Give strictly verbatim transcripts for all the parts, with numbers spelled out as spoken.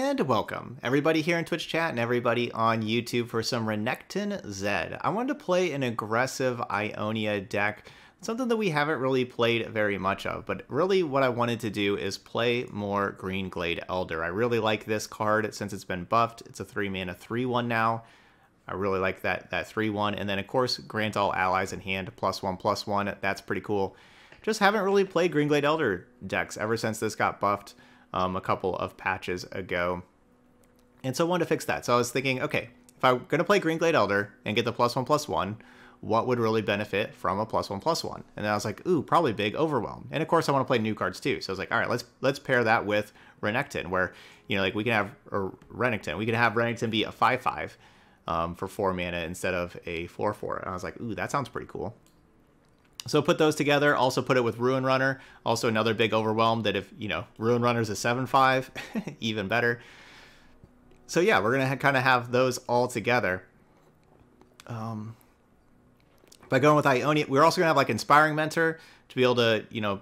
and welcome everybody here in Twitch chat and everybody on YouTube for some Renekton Zed. I wanted to play an aggressive Ionia deck, something that we haven't really played very much of, but really what I wanted to do is play more Greenglade Elder. I really like this card since it's been buffed. It's a three mana three one now. I really like that that three one, and then of course grant all allies in hand plus one plus one. That's pretty cool. Just haven't really played Greenglade Elder decks ever since this got buffed Um, a couple of patches ago, and so I wanted to fix that. So I was thinking, okay, if I'm going to play Greenglade Elder and get the plus one plus one, what would really benefit from a plus one plus one? And then I was like, ooh, probably Big Overwhelm. And of course, I want to play new cards too. So I was like, all right, let's let's pair that with Renekton, where you know, like we can have or Renekton, we can have Renekton be a five five um, for four mana instead of a four four. And I was like, ooh, that sounds pretty cool. So put those together, also put it with Ruin Runner, also another Big Overwhelm that if, you know, Ruin Runner's a seven five, even better. So yeah, we're going to kind of have those all together. Um, by going with Ionia, we're also going to have like Inspiring Mentor to be able to, you know,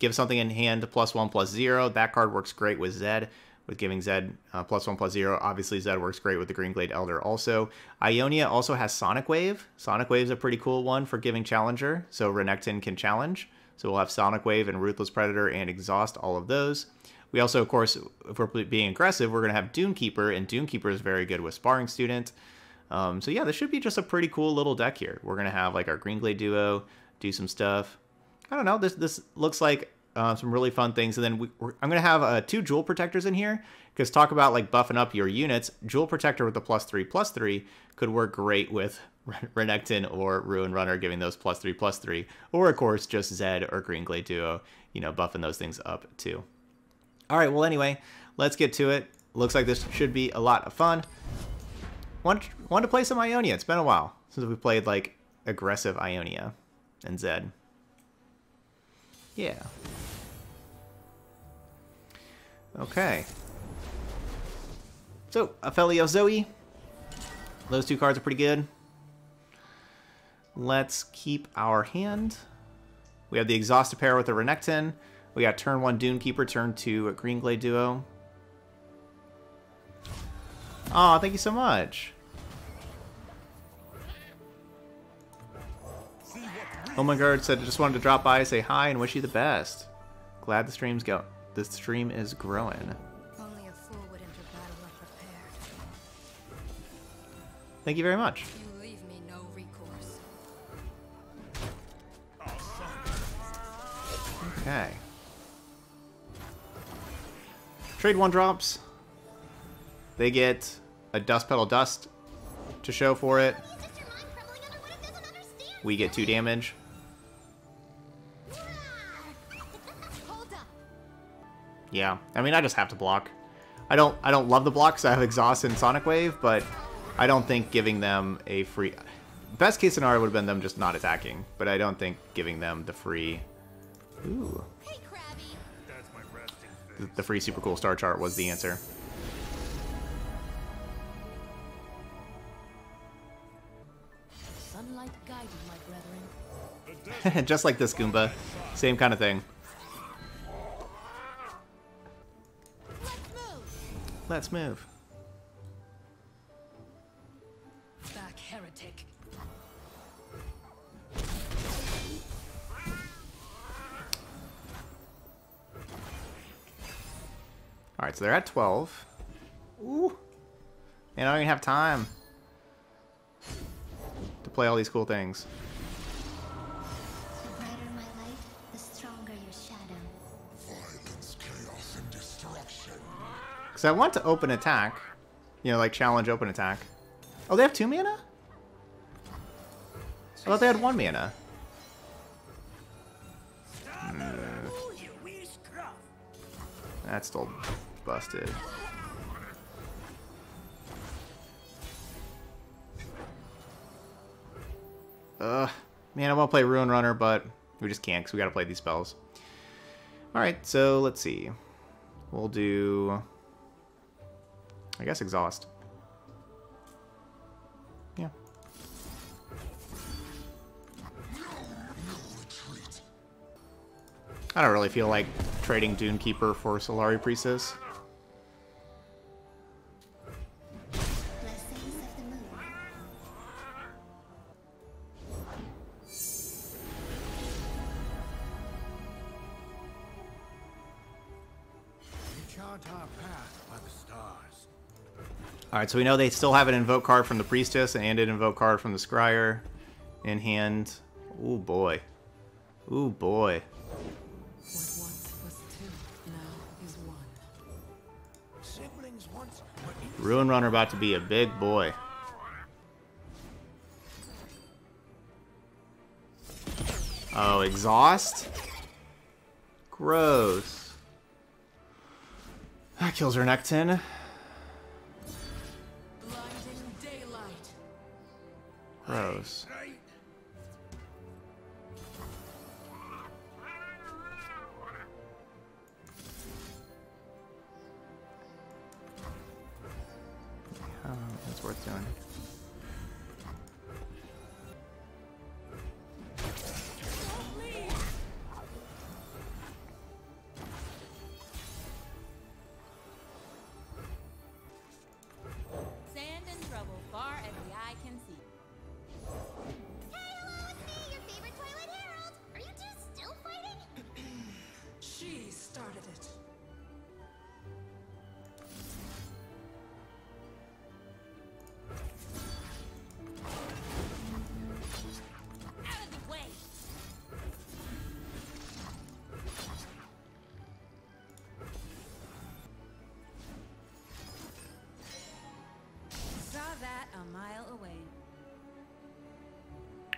give something in hand plus one plus zero. That card works great with Zed, with giving Zed uh, plus one plus zero. Obviously Zed works great with the Greenglade Elder also. Ionia also has Sonic Wave. Sonic Wave's a pretty cool one for giving Challenger, so Renekton can challenge. So we'll have Sonic Wave and Ruthless Predator and Exhaust, all of those. We also, of course, if we're being aggressive, we're going to have Dunekeeper, and Dunekeeper is very good with Sparring Student. Um, so yeah, this should be just a pretty cool little deck here. We're going to have like our Greenglade Duo do some stuff. I don't know, this, this looks like Uh, some really fun things. And then we, we're, I'm going to have uh, two Jewel Protectors in here, because talk about like buffing up your units. Jewel Protector with the plus three, plus three could work great with Renekton or Ruin Runner, giving those plus three, plus three. Or of course, just Zed or Greenglade Duo, you know, buffing those things up too. All right, well, anyway, let's get to it. Looks like this should be a lot of fun. Want, want to play some Ionia. It's been a while since we played like aggressive Ionia and Zed. Yeah. Okay. So, Aphelios, Zoe. Those two cards are pretty good. Let's keep our hand. We have the Exhaust to pair with the Renekton. We got turn one Dunekeeper, turn two Greenglade Duo. Aw, thank you so much. Oh my god, said I just wanted to drop by, say hi, and wish you the best. Glad the stream's go. The stream is growing. Only a fool would enter battle unprepared. Thank you very much. You leave me no recourse. Okay. Trade one drops. They get a Dust Petal Dust to show for it. We get two damage. Yeah, I mean, I just have to block. I don't, I don't love the blocks. I have Exhaust and Sonic Wave, but I don't think giving them a free... Best case scenario would have been them just not attacking, but I don't think giving them the free... Ooh. Hey, Krabby. The free super cool star chart was the answer. Sunlight guided, my brethren. Just like this Goomba. Same kind of thing. Let's move. Back, heretic. All right, so they're at twelve. Ooh, and I don't even have time to play all these cool things. So I want to open attack, you know, like challenge open attack. Oh, they have two mana? I thought they had one mana. Mm. That's still busted. Ugh, man, I want to play Ruin Runner, but we just can't because we got to play these spells. All right, so let's see. We'll do... I guess Exhaust. Yeah. I don't really feel like trading Dunekeeper for Solari Priestess. Alright, so we know they still have an Invoke card from the Priestess and an Invoke card from the Scryer in hand. Ooh, boy. Ooh, boy. Ruin Runner about to be a big boy. Oh, exhaust? Gross. That kills Renekton. Gross. Oh, that's worth doing.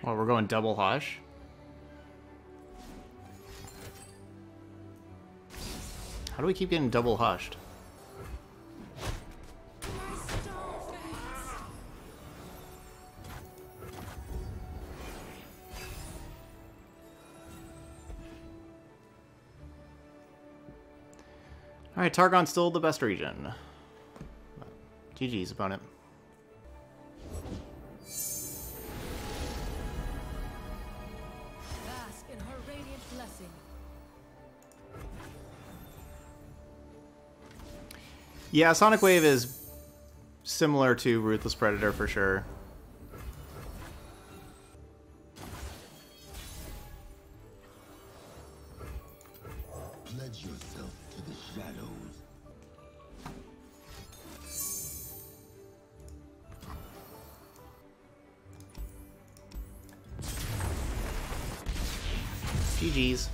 Well, we're going double Hush. How do we keep getting double hushed? Alright, Targon's still the best region. G G's opponent. Yeah, Sonic Wave is similar to Ruthless Predator for sure. Pledge yourself to the shadows. G G's.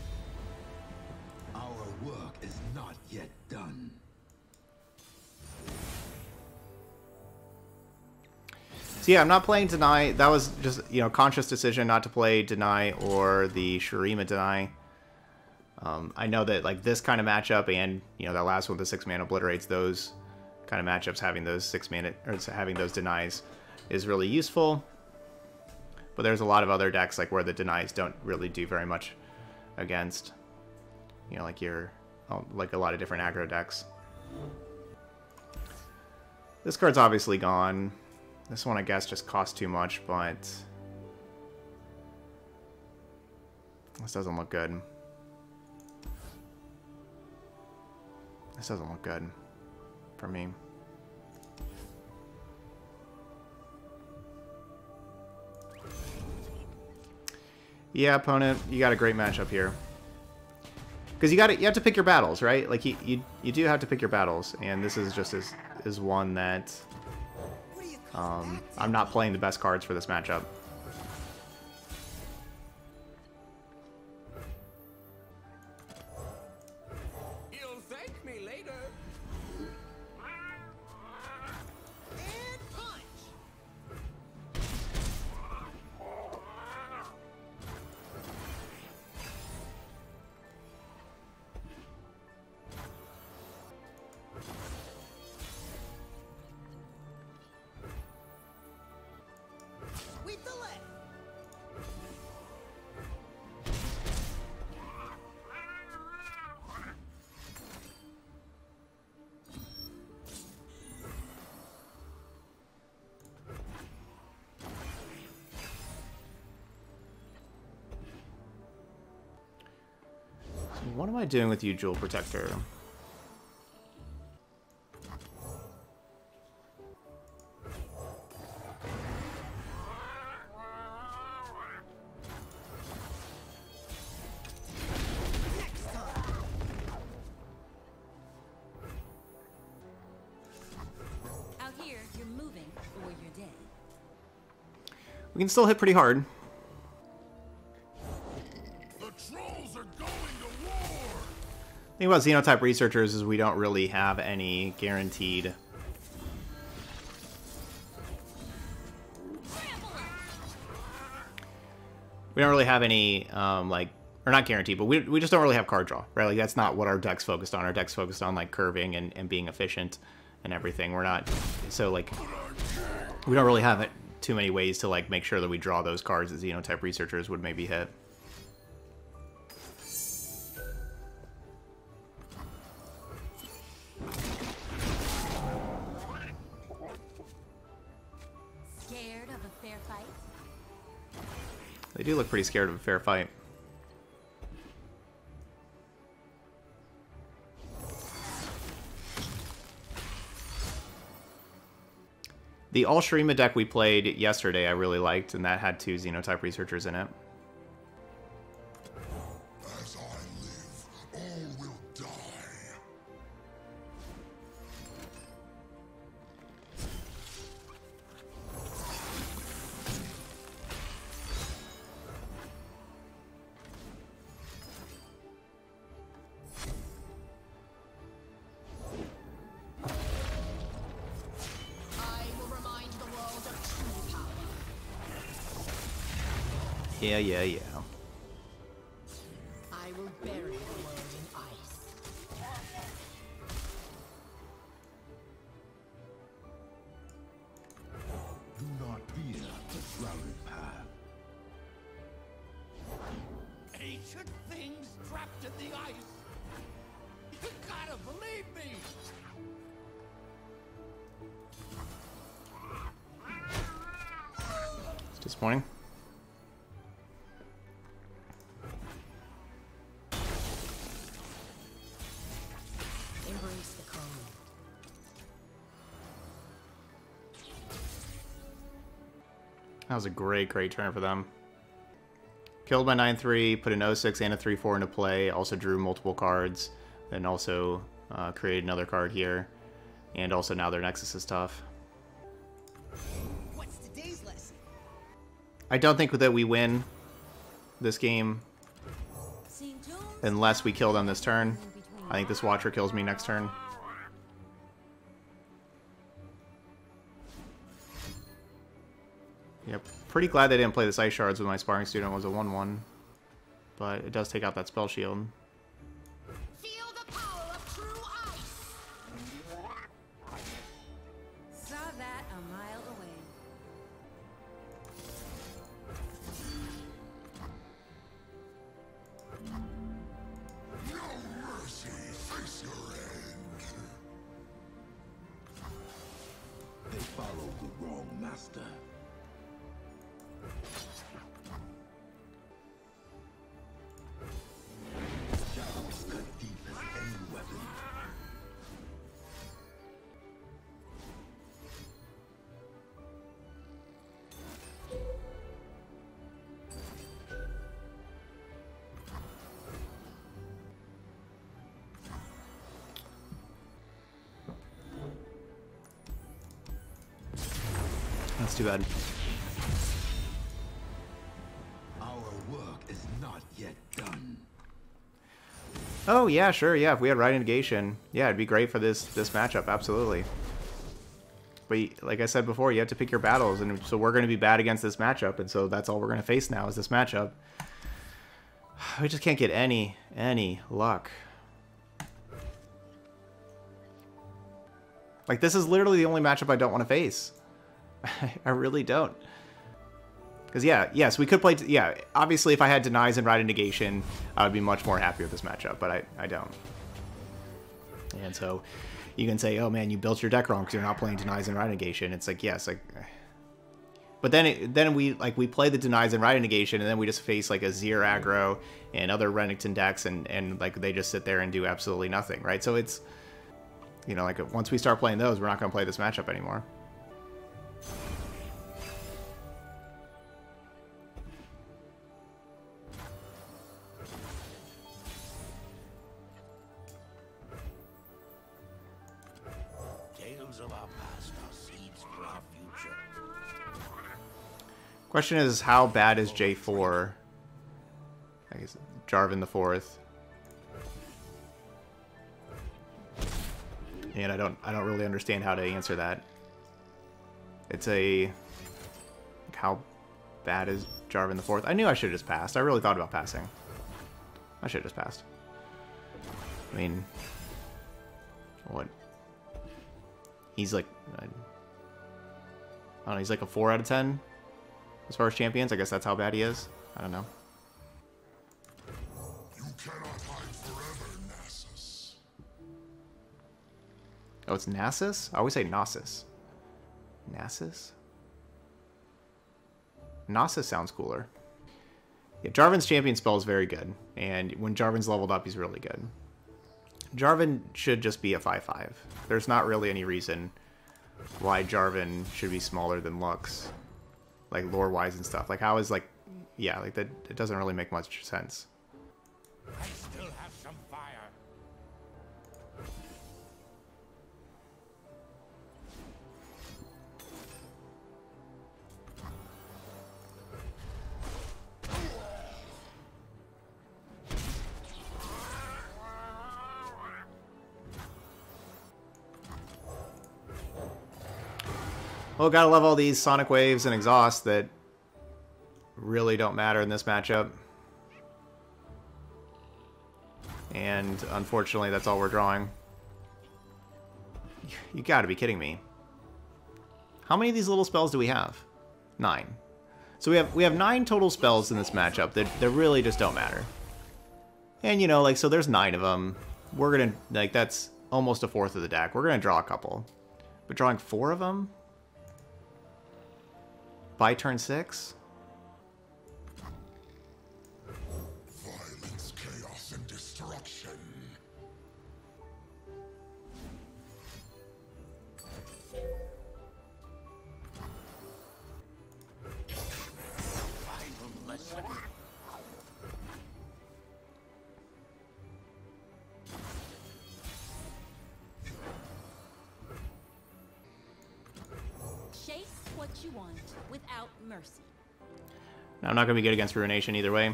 Yeah, I'm not playing Deny. That was just, you know, conscious decision not to play Deny or the Shurima Deny. Um, I know that, like, this kind of matchup and, you know, that last one, the six mana obliterates, those kind of matchups, having those six mana, or having those denies is really useful. But there's a lot of other decks, like, where the denies don't really do very much against, you know, like your, like a lot of different aggro decks. This card's obviously gone. This one, I guess, just costs too much, but this doesn't look good. This doesn't look good for me. Yeah, opponent, you got a great matchup here. Because you got it, you have to pick your battles, right? Like you, you, you do have to pick your battles, and this is just is is one that. Um, I'm not playing the best cards for this matchup. You'll thank me later. And punch. What am I doing with you, Jewel Protector? Out here, We can still hit pretty hard. The trolls are going to war. The thing about Xenotype Researchers is we don't really have any guaranteed We don't really have any, um, like, or not guaranteed, but we, we just don't really have card draw, right? Like, that's not what our deck's focused on. Our deck's focused on, like, curving and, and being efficient and everything. We're not, so, like, we don't really have it too many ways to, like, make sure that we draw those cards that Xenotype Researchers would maybe hit. They do look pretty scared of a fair fight. The All Shurima deck we played yesterday I really liked, and that had two Xenotype Researchers in it. As I live, all will die. Yeah, yeah, yeah. I will bury the world in ice. Do not be the flowery path. Ancient things trapped in the ice. You gotta believe me. It's disappointing. That was a great, great turn for them. Killed my nine three, put an oh six and a three four into play, also drew multiple cards, then also uh, created another card here, and also now their Nexus is tough. What's today's lesson? I don't think that we win this game unless we kill them this turn. I think this Watcher kills me next turn. Yep. Pretty glad they didn't play this Ice Shards when my Sparring Student was a one one. But it does take out that Spell Shield. Feel the power of true ice. Saw that a mile away. No mercy, face your end. They followed the wrong master. That's too bad. Oh, yeah, sure, yeah, if we had Rite Negation, yeah, it'd be great for this this matchup, absolutely. But, like I said before, you have to pick your battles, and so we're going to be bad against this matchup, and so that's all we're going to face now is this matchup. We just can't get any, any luck. Like, this is literally the only matchup I don't want to face. I really don't. Because, yeah, yes, we could play... Yeah, obviously, if I had Denies and Rite Negation, I would be much more happy with this matchup, but I, I don't. And so you can say, oh, man, you built your deck wrong because you're not playing Denies and Rite Negation. It's like, yes, like... But then it, then we like we play the Denies and Rite Negation, and then we just face, like, a Zir aggro and other Renekton decks, and, and, like, they just sit there and do absolutely nothing, right? So it's... You know, like, once we start playing those, we're not going to play this matchup anymore. Question is, how bad is J four? I guess Jarvan the Fourth. And I don't, I don't really understand how to answer that. It's a like, how bad is Jarvan the Fourth? I knew I should have just passed. I really thought about passing. I should have just passed. I mean, what? He's like, I don't know, he's like a four out of ten as far as champions. I guess that's how bad he is. I don't know. You cannot hide forever, Nasus. Oh, it's Nasus? I always say Nasus. Nasus? Nasus sounds cooler. Yeah, Jarvan's champion spell is very good, and when Jarvan's leveled up, he's really good. Jarvan should just be a five five. There's not really any reason why Jarvan should be smaller than Lux, like lore-wise and stuff. Like, how is, like, yeah, like, that, it doesn't really make much sense. I still have some fire. Well, gotta love all these Sonic Waves and Exhaust that really don't matter in this matchup. And, unfortunately, that's all we're drawing. You gotta be kidding me. How many of these little spells do we have? Nine. So we have we have nine total spells in this matchup that, that really just don't matter. And, you know, like, so there's nine of them. We're gonna, like, that's almost a fourth of the deck. We're gonna draw a couple. But drawing four of them? By turn six? Violence, chaos, and destruction. You want without mercy. Now, I'm not going to be good against Ruination either way.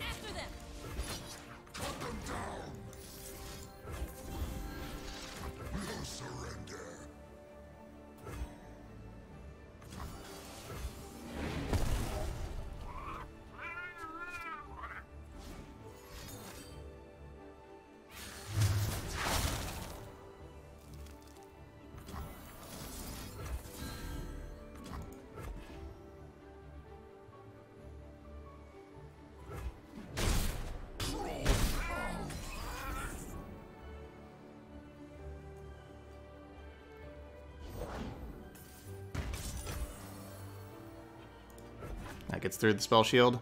After them. Cut them down. No surrender. Gets through the spell shield.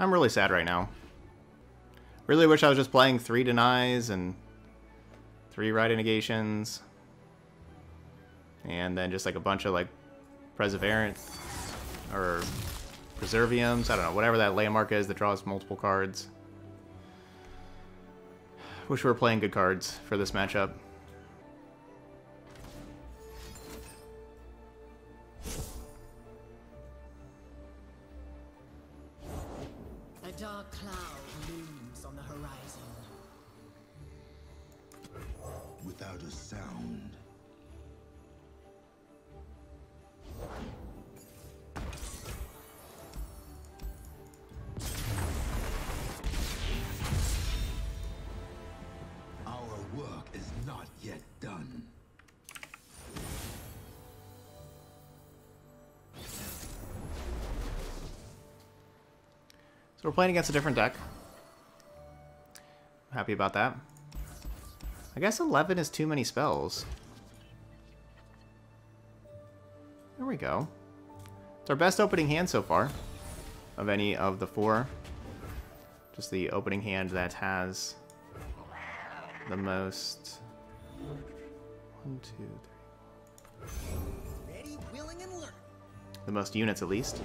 I'm really sad right now. Really wish I was just playing three denies and three Rite Negations. And then just like a bunch of like Perseverance or Preserviums. I don't know, whatever that landmark is that draws multiple cards. Wish we were playing good cards for this matchup. So we're playing against a different deck. I'm happy about that. I guess eleven is too many spells. There we go. It's our best opening hand so far of any of the four. Just the opening hand that has the most. One, two, three. Ready, willing, and learn. The most units, at least.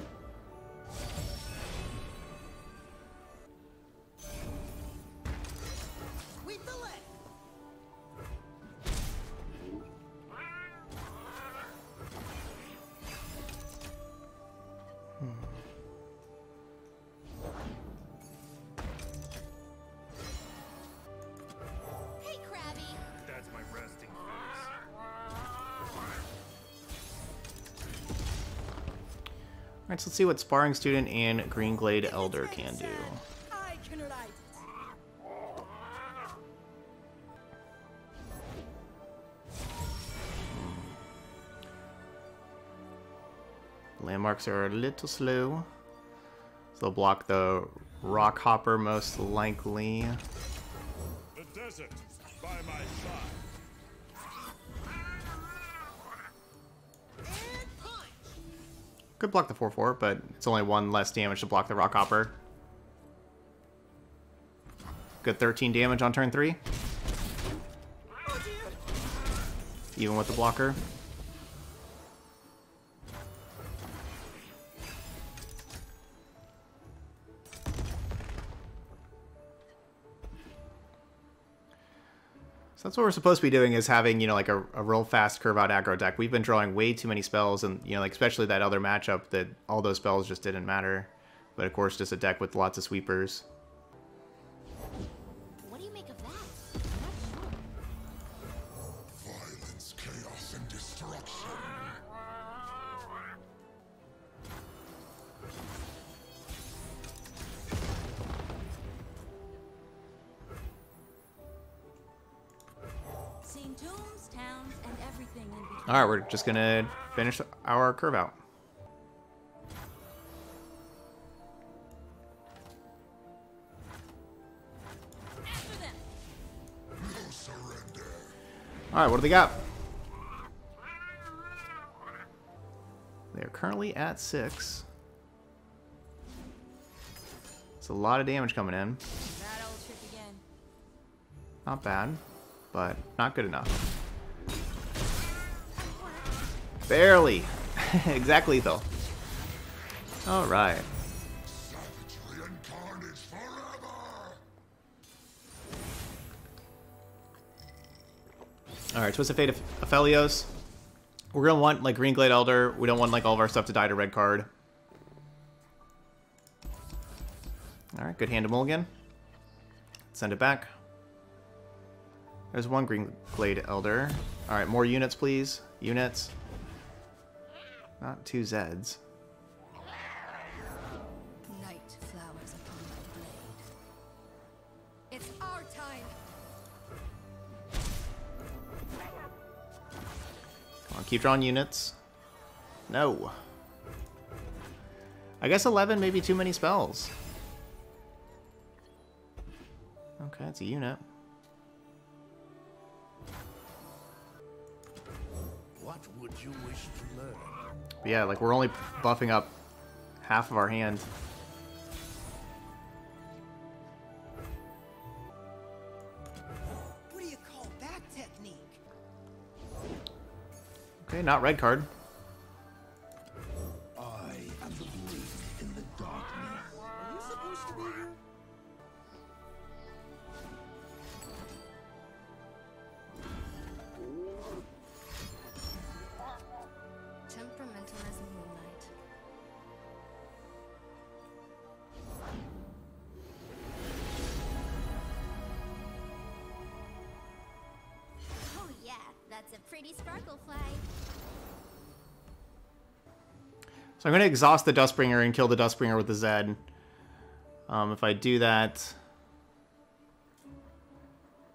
Alright, so let's see what Sparring Student and Greenglade Elder can do. Landmarks are a little slow. So they'll block the Rock Hopper most likely. The desert by my side. Could block the four four, but it's only one less damage to block the Rock Hopper. Good thirteen damage on turn three. Even with the blocker. That's what we're supposed to be doing, is having, you know, like a, a real fast curve out aggro deck. We've been drawing way too many spells, and, you know, like especially that other matchup, that all those spells just didn't matter. But of course, just a deck with lots of sweepers. What do you make of that? Sure. Violence, chaos, and destruction. Alright, we're just gonna finish our curve out. Alright, what do they got? They're currently at six. It's a lot of damage coming in. Not bad, but not good enough. Barely. Exactly, though. Alright. Alright, Twisted Fate of Aphelios. We're going to want, like, Greenglade Elder. We don't want, like, all of our stuff to die to red card. Alright, good hand to mulligan. Send it back. There's one Greenglade Elder. Alright, more units, please. Units. Not two Zeds. Night flowers upon my blade. It's our time. Come on, keep drawing units. No. I guess eleven may be too many spells. Okay, it's a unit. What would you wish to learn? But yeah, like, we're only buffing up half of our hand. What do you call that technique? Okay, not red card. I am the blade in the darkness. Are you supposed to be here? So I'm going to exhaust the Dustbringer and kill the Dustbringer with the Zed. Um, if I do that...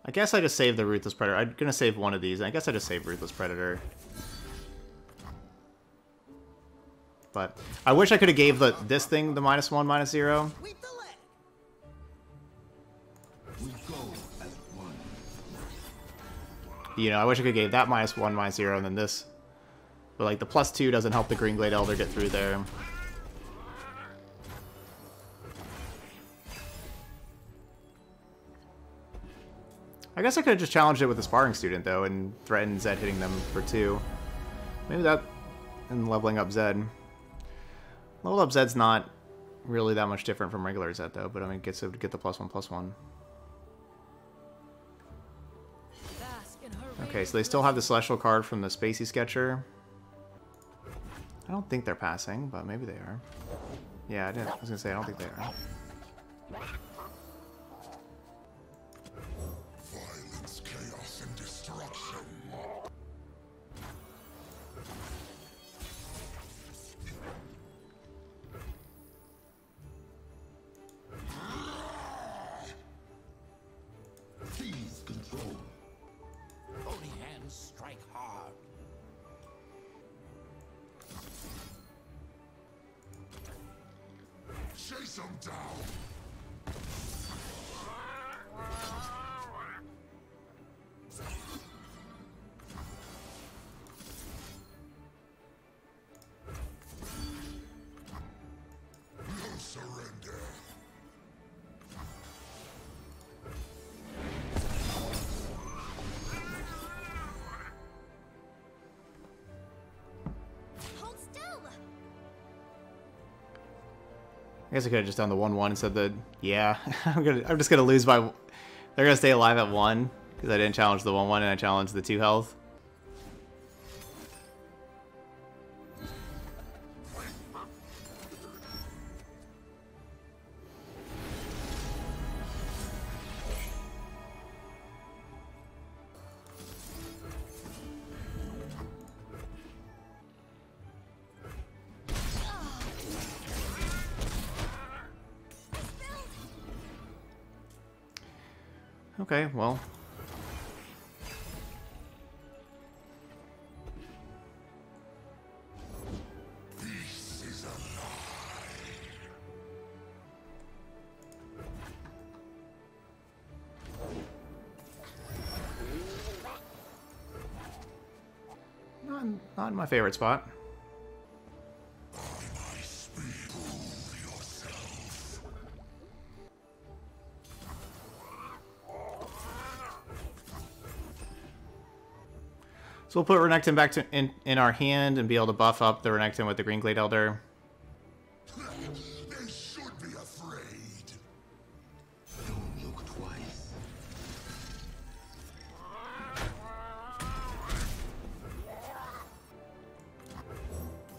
I guess I just save the Ruthless Predator. I'm going to save one of these. I guess I just save Ruthless Predator. But I wish I could have gave the, this thing the minus one, minus zero. You know, I wish I could have gave that minus one, minus zero, and then this... But, like, the plus two doesn't help the Greenglade Elder get through there. I guess I could have just challenged it with the Sparring Student, though, and threatened Zed hitting them for two. Maybe that... and leveling up Zed. Level up Zed's not really that much different from regular Zed, though, but I mean, it gets it to get the plus one, plus one. Okay, so they still have the Celestial card from the Spacey Sketcher. I don't think they're passing, but maybe they are. Yeah, I, did. I was going to say, I don't think they are. Violence, chaos, and destruction. Chase them down. No surrender. I guess I could have just done the one one and said that, yeah, I'm, gonna, I'm just going to lose by... They're going to stay alive at one, because I didn't challenge the one one and I challenged the two health. Okay, well. This is a lie. Not in, not in my favorite spot. So we'll put Renekton back to, in, in our hand and be able to buff up the Renekton with the Greenglade Elder. They should be afraid. Don't look twice.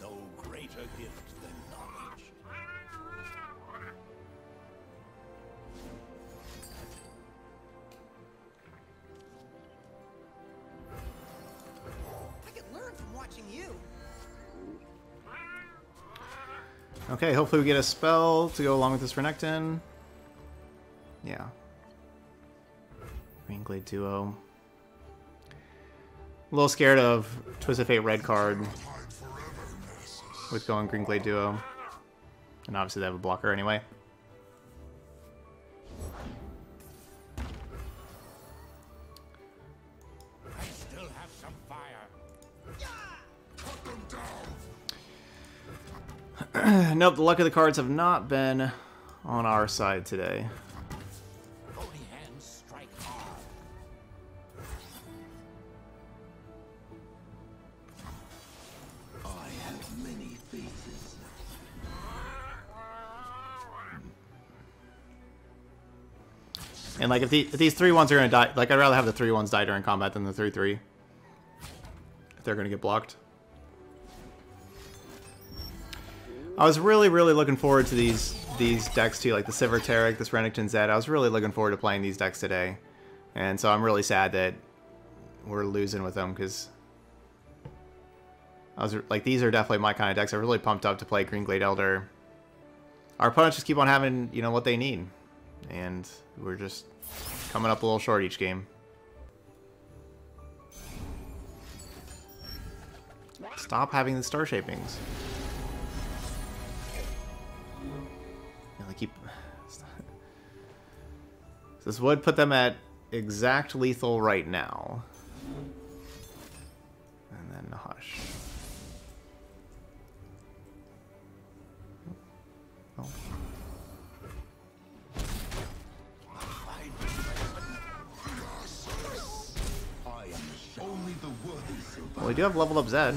No greater gift than knowledge. Okay, hopefully we get a spell to go along with this Renekton. Yeah. Greenglade Duo. A little scared of Twisted Fate red card with going Greenglade Duo. And obviously they have a blocker anyway. Nope, the luck of the cards have not been on our side today. And like if, the, if these three ones are gonna die, like I'd rather have the three ones die during combat than the three three. If they're gonna get blocked. I was really, really looking forward to these these decks too, like the Sivir Taric, this Renekton Zed. I was really looking forward to playing these decks today, and so I'm really sad that we're losing with them because I was like, these are definitely my kind of decks. I was really pumped up to play Greenglade Elder. Our opponents just keep on having, you know, what they need, and we're just coming up a little short each game. Stop having the Star Shapings. Keep this would put them at exact lethal right now, and then the Hush. Oh. Well, we do have leveled up Zed,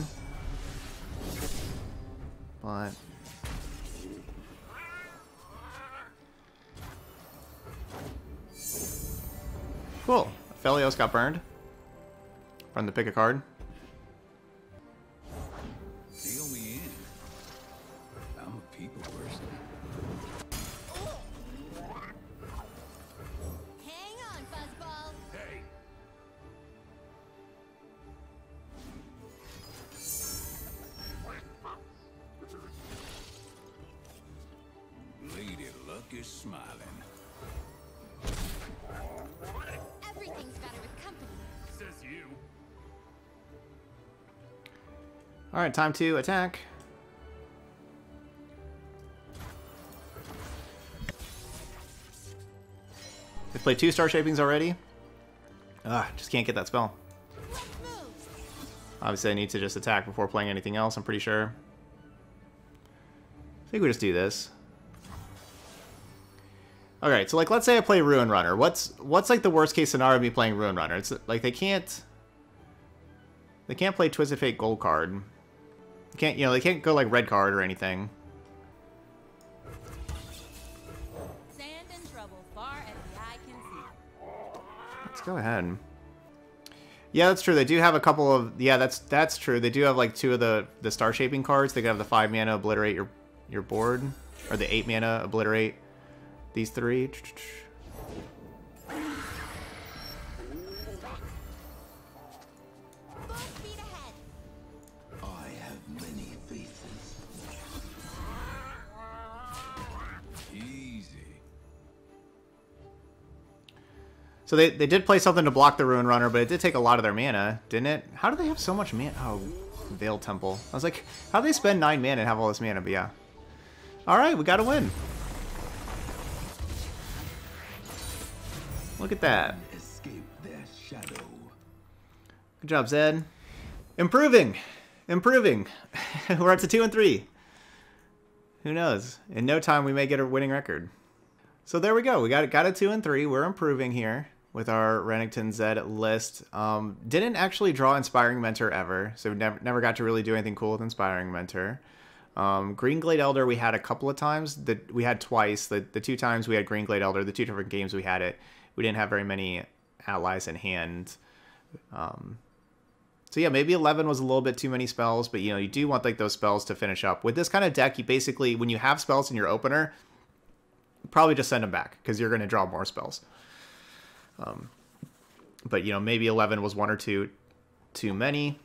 but. Cool. Aphelios got burned. Run to pick a card. Deal me in. I'm a people person. Hang on, Fuzzball. Hey. Lady Luck is smiling. All right, time to attack. Play two Star Shapings already. Ah, just can't get that spell. Obviously, I need to just attack before playing anything else, I'm pretty sure. I think we just do this. Alright, so, like, let's say I play Ruin Runner. What's, what's like, the worst-case scenario of me playing Ruin Runner? It's, like, they can't... They can't play Twisted Fate Gold card. They can't, you know, they can't go, like, Red card or anything. Sand and trouble, far as the eye can see. Let's go ahead. Yeah, that's true. They do have a couple of... Yeah, that's that's true. They do have, like, two of the, the Star Shaping cards. They could have the five mana Obliterate Your, your Board. Or the eight mana Obliterate... These three. I have many faces. Easy. So they, they did play something to block the Ruin Runner, but it did take a lot of their mana, didn't it? How do they have so much mana? Oh, Veil Temple. I was like, how do they spend nine mana and have all this mana? But yeah. Alright, we gotta win. Look at that. Escape their shadow. Good job, Zed. Improving. Improving. We're up to two and three. Who knows? In no time, we may get a winning record. So there we go. We got, got a two and three. We're improving here with our Renekton Zed list. Um, didn't actually draw Inspiring Mentor ever, so never, never got to really do anything cool with Inspiring Mentor. Um, Greenglade Elder we had a couple of times. The, we had twice. The, the two times we had Greenglade Elder, the two different games we had it, we didn't have very many allies in hand. Um, so yeah, maybe eleven was a little bit too many spells, but you know, you do want like those spells to finish up. With this kind of deck, you basically, when you have spells in your opener, probably just send them back because you're going to draw more spells. Um, but you know, maybe eleven was one or two too many.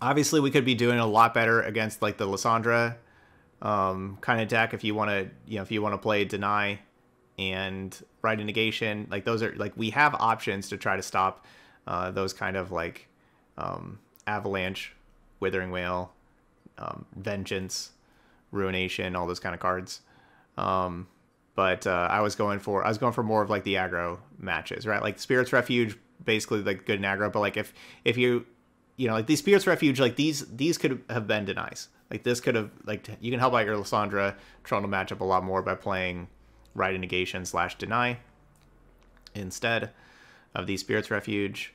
Obviously, we could be doing a lot better against like the Lissandra um, kind of deck if you want to, you know, if you want to play Deny and Rite Negation, like those are like we have options to try to stop uh, those kind of like um, Avalanche, Withering Wail, um, Vengeance, Ruination, all those kind of cards. Um, but uh, I was going for I was going for more of like the aggro matches, right? Like Spirits Refuge, basically like good in aggro, but like if if you you know like these Spirits Refuge, like these these could have been denies. Like this could have like you can help out your Lissandra Toronto matchup a lot more by playing Rite Negation slash Deny instead of the Spirits Refuge.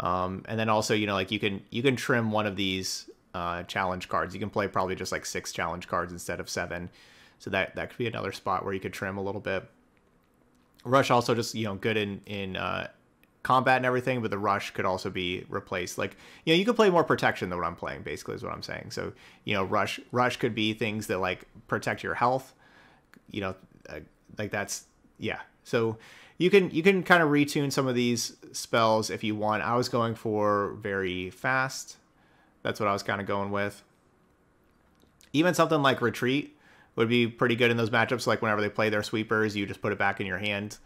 Um, and then also, you know, like you can you can trim one of these uh, challenge cards. You can play probably just like six challenge cards instead of seven. So that, that could be another spot where you could trim a little bit. Rush also just, you know, good in, in uh, combat and everything, but the Rush could also be replaced. Like, you know, you could play more protection than what I'm playing, basically is what I'm saying. So, you know, Rush, Rush could be things that like protect your health, you know, uh, like that's yeah so you can you can kind of retune some of these spells if you want. I was going for very fast. That's what I was kind of going with. Even something like Retreat would be pretty good in those matchups. Like whenever they play their sweepers, you just put it back in your hand,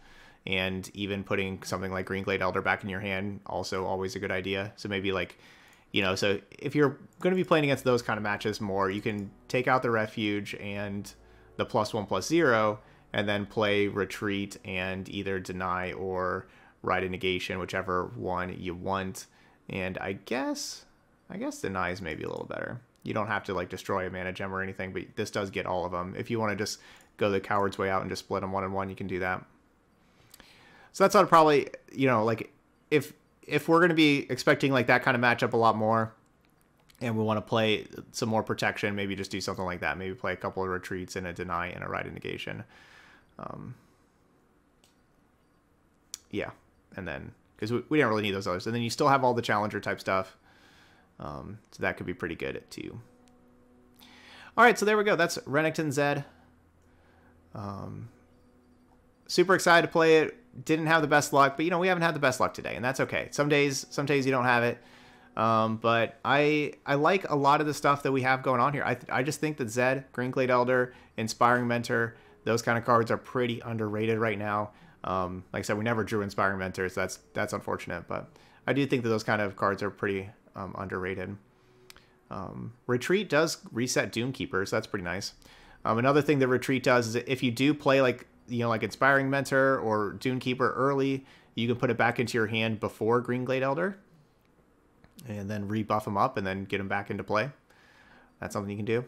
and even putting something like Greenglade Elder back in your hand also always a good idea. So maybe like, you know, so if you're going to be playing against those kind of matches more, you can take out the Refuge and the plus one plus zero and then play Retreat and either Deny or Rite Negation, whichever one you want. And I guess, I guess Deny is maybe a little better. You don't have to like destroy a mana gem or anything, but this does get all of them. If you want to just go the coward's way out and just split them one and one, you can do that. So that's what I'd probably, you know, like if if we're going to be expecting like that kind of matchup a lot more, and we want to play some more protection, maybe just do something like that. Maybe play a couple of Retreats and a Deny and a Rite Negation. Um, yeah, and then, because we, we don't really need those others. And then you still have all the challenger type stuff. Um, so that could be pretty good too. All right, so there we go. That's Renekton Zed. Um, super excited to play it. Didn't have the best luck, but you know, we haven't had the best luck today, and that's okay. Some days, some days you don't have it. Um, but I I like a lot of the stuff that we have going on here. I, th I just think that Zed, Greenglade Elder, Inspiring Mentor, those kind of cards are pretty underrated right now. Um, like I said, we never drew Inspiring Mentors. So that's that's unfortunate, but I do think that those kind of cards are pretty um, underrated. Um, Retreat does reset Dunekeeper, so that's pretty nice. Um, another thing that Retreat does is if you do play like you know, like Inspiring Mentor or Dunekeeper early, you can put it back into your hand before Greenglade Elder and then rebuff them up and then get them back into play. That's something you can do.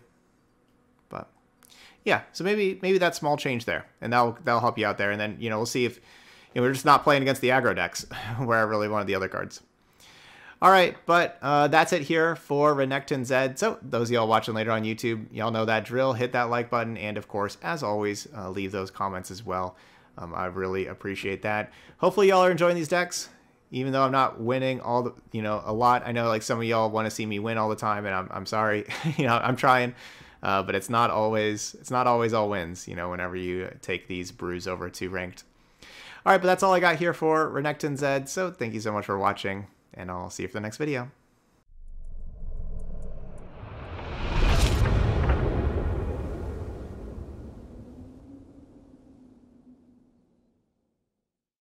But yeah, so maybe maybe that small change there, and that'll that'll help you out there. And then, you know, we'll see if, you know, we're just not playing against the aggro decks where I really wanted the other cards. All right, but uh, that's it here for Renekton Zed. So those of y'all watching later on YouTube, y'all know that drill. Hit that like button, and of course, as always, uh, leave those comments as well. Um, I really appreciate that. Hopefully, y'all are enjoying these decks, even though I'm not winning all the, you know, a lot. I know like some of y'all want to see me win all the time, and I'm I'm sorry. You know, I'm trying, uh, but it's not always it's not always all wins. You know, whenever you take these brews over to ranked. All right, but that's all I got here for Renekton Zed. So thank you so much for watching. And I'll see you for the next video.